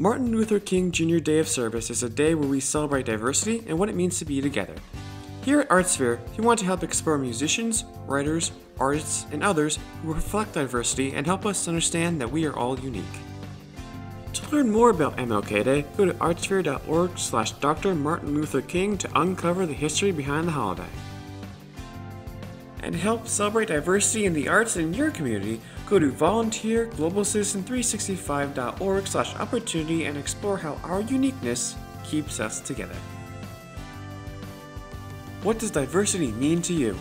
Martin Luther King Jr. Day of Service is a day where we celebrate diversity and what it means to be together. Here at Artsphere, we want to help explore musicians, writers, artists, and others who reflect diversity and help us understand that we are all unique. To learn more about MLK Day, go to artsphere.org/Dr. Martin Luther King to uncover the history behind the holiday. And help celebrate diversity in the arts in your community, go to volunteerglobalcitizen365.org/opportunity and explore how our uniqueness keeps us together. What does diversity mean to you?